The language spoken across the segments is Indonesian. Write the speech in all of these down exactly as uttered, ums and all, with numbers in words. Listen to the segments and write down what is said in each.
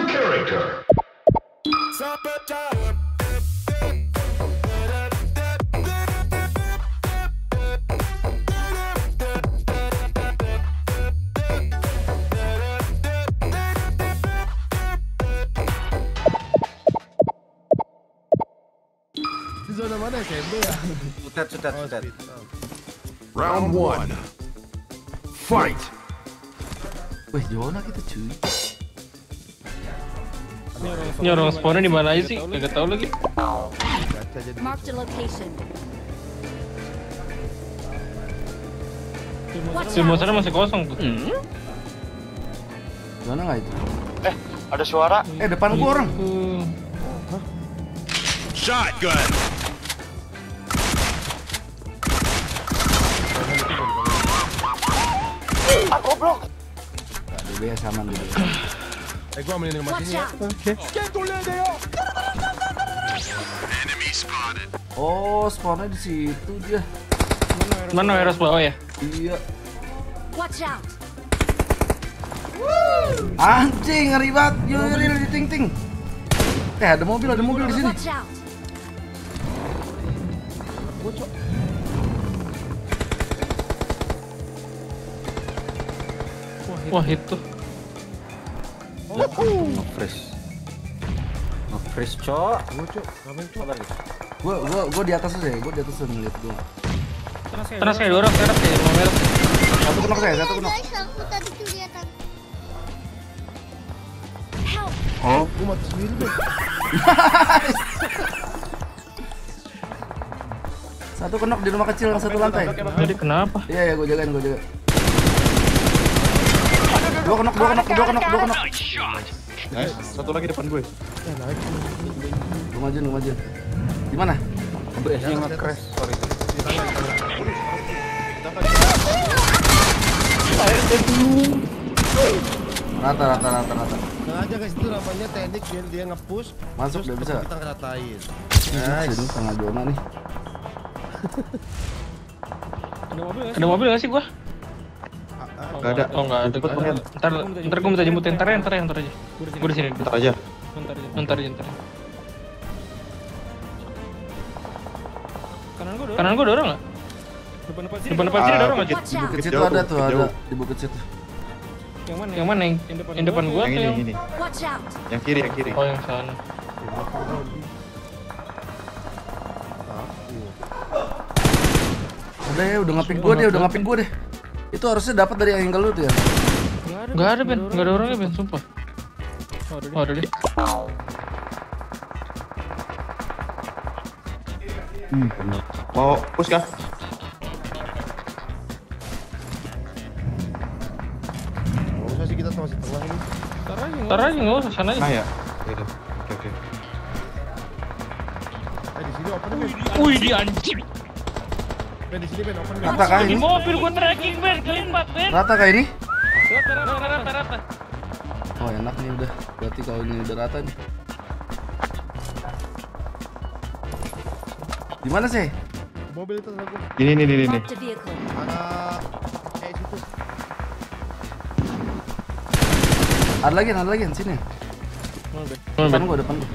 New character. Zona mana K M B ya? Sudah, sudah, sudah. Round one. Fight. Wih, zona kita cuy. Nyorong spawnnya di mana aja sih? Enggak tahu lagi. Mark the location. Semua sana masih kosong tuh. Hmm? Zona enggak itu? Eh, ada suara. Eh, depan gua orang. Shotgun. Ah, goblok. D B S aman dulu. Eh, gua ambilin rumah sini ya. Oke. Oh, spawnnya di situ dia. Mana Heroes bawah ya? Iya. Watch out. Anjing, ngeri banget. Yuril di ting-ting. Eh, ada mobil, ada mobil di sini. Bocok. Wah, itu. Nge-fresh. Nge-fresh, cok. Bocok. Ngapain itu? Gua gua gua di atas aja ya, gua di atas ngeliat gua. Terus kayak dorong, terus kayak mau merah. Satu kena saya, satu kena. Oh, gua mati sendiri deh. Satu kenok di rumah kecil yang satu lantai. Jadi kenapa? Iya ya, gua jagain, gua jagain. Dua kenok, dua kenok, dua kenok, dua kenok. Nice. Satu lagi depan gue. Ya, lagi. Gua majuin, gua majuin. Di mana? D B S-nya nge-crash, sorry. Rata, rata, rata, rata. Nah aja guys, itu namanya teknik dia, dia nge-push. Masuk udah bisa. Kita ngeratain. Nice. Ini tengah zona nih. Ada mobil gak sih? Ada mobil gak sih gua? Gak ada. Oh gak ada. Ntar, ntar gua minta jemputin. Ntar ya, ntar ya, ntar aja. Gua disini. Ntar aja. Ntar aja, ntar aja. Kanan gua dorong gak? Depan-depan sini dorong gak? Di bukit situ ada tuh, ada. Di bukit situ. Yang mana? Yang mana? Yang depan gua atau yang? Yang kiri, yang kiri. Oh yang sana. Udah ya, udah ngapin gua deh, udah ngapin gua deh. Itu harusnya dapat dari angle lu tuh ya. Enggak ada, Ben. Enggak ada orangnya, Ben, sumpah. Oh, ada deh. Hmm, benar. Mau push kah? Enggak usah sih, kita sama setelah ini. Entar aja, enggak usah, sana aja. Nah, ya. Oke, oke. Eh, di sini open nih. Wih, di anjing. Ben, disini, Ben, open, Ben. Rata kah ini? Mobil gua tracking, Ben, kelimbat, Ben. Rata kah ini? Rata, rata, rata, rata. Oh enak nih udah, berarti kalau ini udah rata nih. Dimana sih? Mobil itu sama gua. Ini, ini, ini, ini. Ada... eh, situ. Ada lagi, ada lagi, sini. Depan gua, depan gua.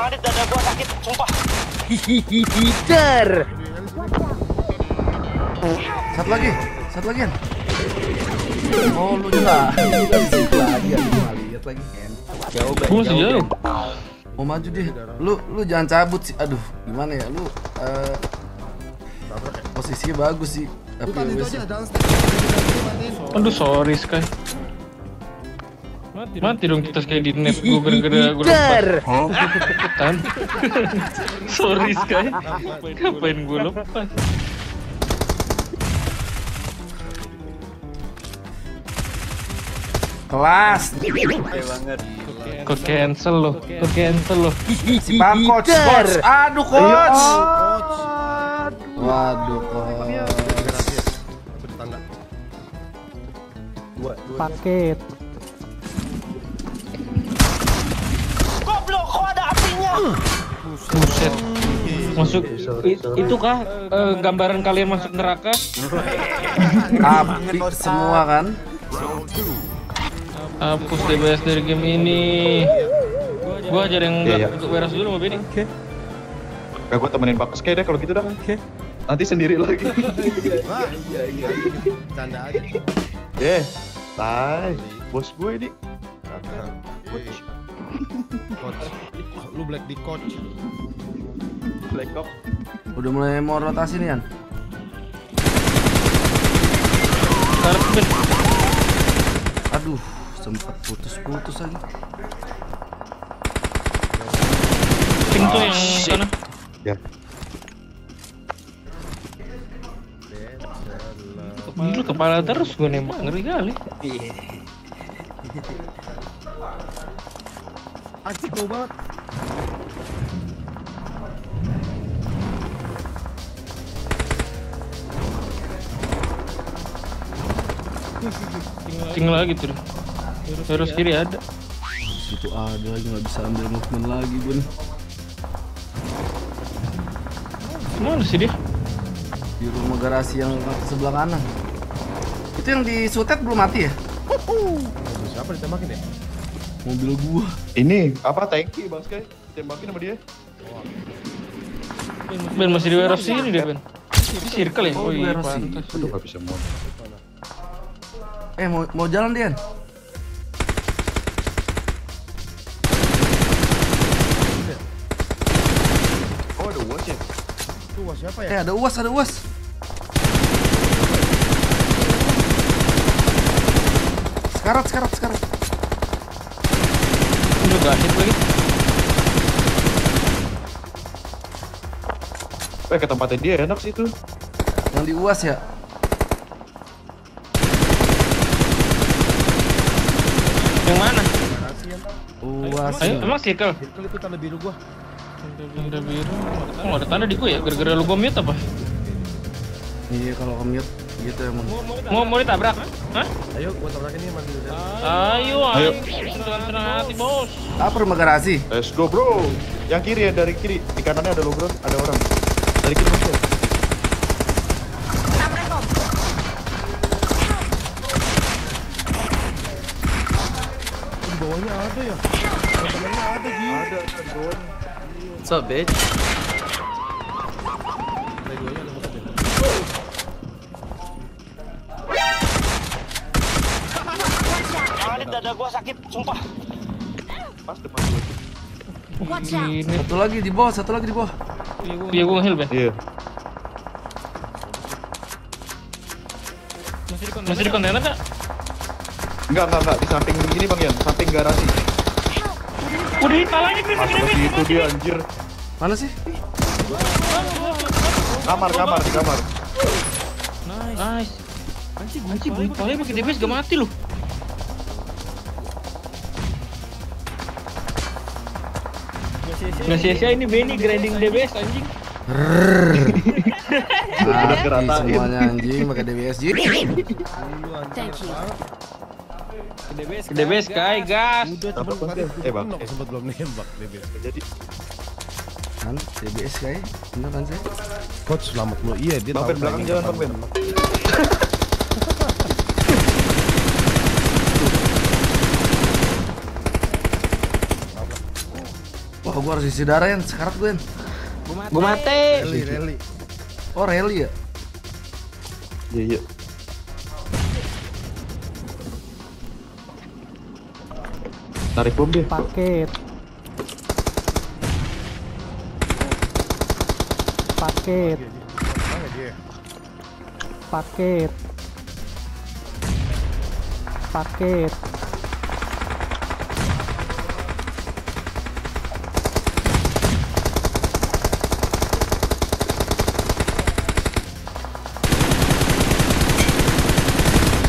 Adit, dada gua sakit, sumpah. Hihihi, hider. Satu lagi, satu lagi. Oh, lu juga. Satu lagi, aku lihat lagi. Jauh banget, jauh. Mau maju deh. Lu, lu jangan cabut sih. Aduh, gimana ya? Lu uh, posisinya bagus sih. Tapi wes. Aduh, sorry Sky. Mati, mati dong kita kayak di net gue gara-gara gue lepas. Oh, ketan. Sorry Sky. Ngapain gue lepas? Kelas. Ke cancel loh. Ke cancel loh. Si Pak Coach. Aduh Coach. Waduh Coach. Paket. Buset. Masuk itu kah gambaran kalian masuk neraka? Tapi semua kan? Hapus D B S dari game ini. Gua aja yang yeah, yeah. Untuk warehouse dulu mau bidding. Oke. Okay. Nah, gua temenin Pak S K Y deh kalau gitu dah. Oke. Okay. Nanti sendiri lagi. Iya iya. Canda aja. Eh, tai. Bos gue ini. Coach. Coach. Lu black di coach. Black cop. Udah mulai mau rotasi nih, Yan. Aduh, sempat putus-putus lagi. Pintu yang sana. Ya. Dulu kepala terus gue nembak, ngeri kali. Asik lo banget. Tinggal lagi tuh. Terus kiri ada. Situ ada lagi, nggak bisa ambil movement lagi gue nih. Mana sih dia? Di rumah garasi yang sebelah kanan. Itu yang di sutet belum mati ya? Siapa ditembakin ya? Mobil gua. Ini apa tanki Bang Sky? Tembakin sama dia. Ben masih di warehouse sini dia, Ben. Di circle ya? Oh iya, pantas. Aduh, nggak bisa mau. Eh, mau, mau jalan Dian? Oh, ada uas ya? Itu uas siapa ya? Eh, ada uas, ada uas. Sekarat, sekarat, sekarat. Udah gasip lagi. Eh, ke tempatnya dia enak sih itu. Yang di uas ya? Yang mana? Uas. Emang circle? Circle itu tanda biru gua. Tanda biru. Oh, nggak ada tanda di gua ya? Gara-gara lu gua mute apa? Iya, kalau gua mute gitu emang. Mau mau ditabrak? Hah? Ayo gua tabrakin nih mandi. Ayo, ayo. Tenang-tenang hati, Bos. Apa rumah garasi? Let's go, Bro. Yang kiri ya, dari kiri. Di kanannya ada lo, Bro. Ada orang. Dari kiri masuk. Bawahnya ada ya? Bawahnya ada Ji. Ada, bawahnya. What's up, bitch? Ada duanya, ada muka bintang. Aduh, dada gua sakit, sumpah. Pas depan gua. Satu lagi di bawah, satu lagi di bawah. Iya, gua nge-heal, Ben. Iya. Masih di kontainer gak? Enggak, enggak, enggak. Di samping ini Bang Yan, samping garasi. Udah palanya bisa gini. Itu dia anjir. Mana sih? Kamar, kamar, di kamar. Nice. Nice. Anjir, anjir, buntolnya pakai D B S gak mati loh. Enggak sia-sia ini Benny grinding D B S anjing. Mati semuanya anjing pakai D B S. Thank you. D B S Sky, gas. Eh, Bang, sempat belum nembak D B S. Jadi kan D B S Sky, benar kan sih? Coach selamat lu. Iya, dia tahu. Bang, belakang jalan, Bang. Wah, gua harus isi darah, Yan. Sekarat gua, Yan. Gua mati. Rally, rally. Oh, rally ya? Iya, iya. Tarik bom deh. Paket. Paket. Paket. Paket.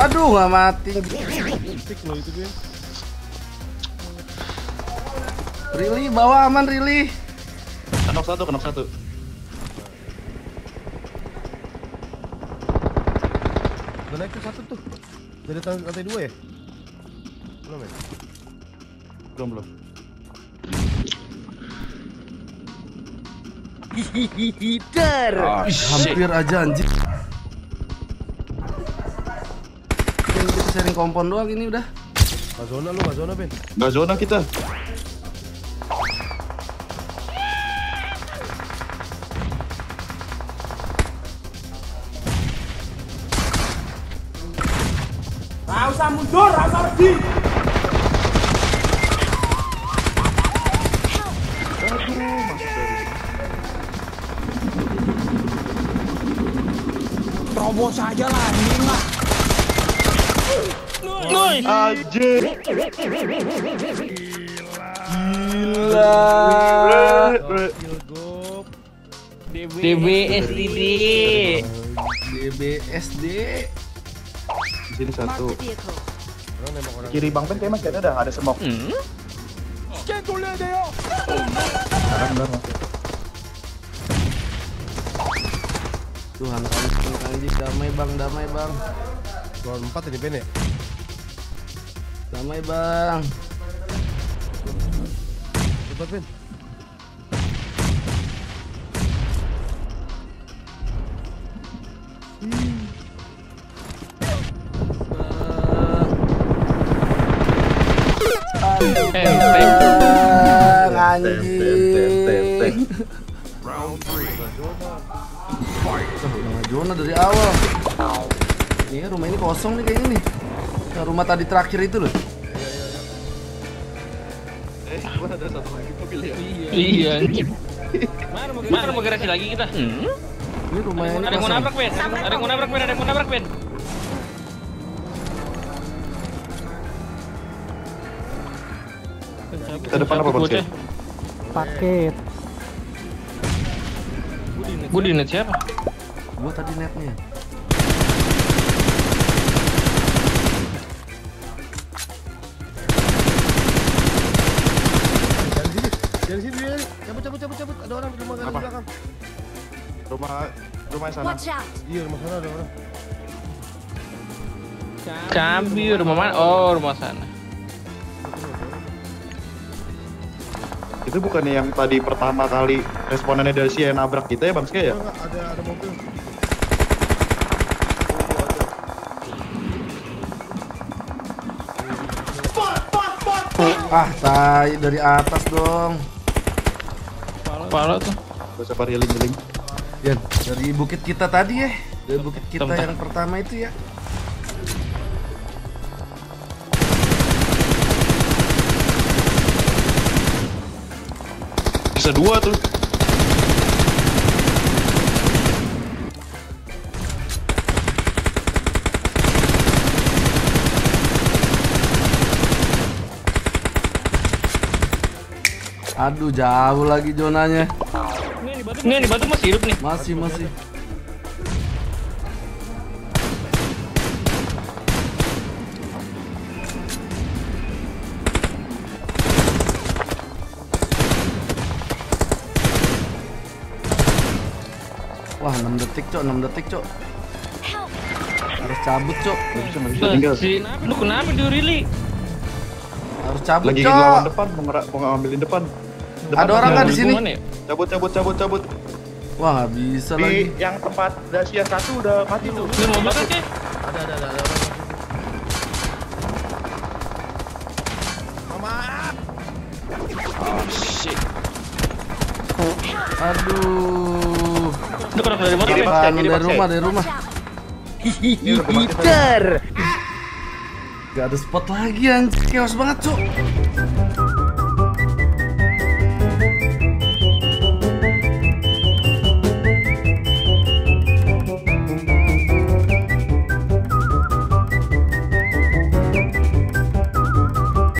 Aduh, nggak mati. Stick loh itu gue. Rili, bawa aman Rili. Kenok satu, kenok satu. Udah naik tuh satu tuh. Dari lantai dua ya? Belum ya? Belum, belum. Hihihi, ter. Hampir aja anjir. masih sharing kompon doang ini udah. Gak zona lu, gak zona Ben. Gak zona kita. Gak usah mundur, gak usah lebih. Terobos aja lah, ini lah. Noi anjir. Gila. D B S D B S D. D B S D. Di sini satu. Kiri Bang Ben kayak masih ada, ada smoke. Hmm. Tuhan, kali kali ini damai bang, damai bang. Lawan empat ini Ben ya? Damai bang. Cepat Ben. Hmm. Aduh, bang, anjing. Round three. Nah, zona dari awal. Ini rumah ini kosong nih kayaknya nih. Nah, rumah tadi terakhir itu loh. Eh, mana ada satu lagi mobil ya? Iya. Mana mau Mana mau gerasi lagi kita? Hmm? Ini rumah ini. Ada yang mau nabrak, Ben. Ada yang mau nabrak, Ben. Ada yang mau nabrak, Ben. Kita depan apa, Bos? Paket. Gue di net siapa? Gue tadi netnya. Dari sini, dari sini, dari. Cabut, cabut, cabut, cabut. Ada orang di rumah di belakang. Rumah, rumah sana. Iya, rumah sana ada orang. Cabut, rumah mana? Oh, rumah sana. Itu bukannya yang tadi pertama kali responannya dari si yang nabrak kita ya Bang Sky ya? Enggak, ada ada mobil. Ah, tai dari atas dong. Pala tuh. Bisa pariling-ling. Ya, dari bukit kita tadi ya. Dari bukit kita yang pertama itu ya. Bisa dua tuh. Aduh, jauh lagi zonanya. Ini di batu masih hidup nih. Masih, masih. Wah, enam detik cok, enam detik cok. Harus cabut cok. Gak bisa, gak bisa tinggal. Lu kenapa diurili? Harus cabut lagi cok. Lagi lawan depan, mau ngambilin depan. depan Ada orang kan di sini? Ya? Cabut, cabut, cabut, cabut. Wah, gak bisa di lagi. Yang tempat Dacia satu udah mati tuh. Ini mau makan sih? Ada, ada, ada, ada. Mama! Oh shit. Aduh. Itu kenapa dari mana? Dari rumah, dari rumah. Hihihi, Peter. Gak ada spot lagi anjir, chaos banget, Cuk.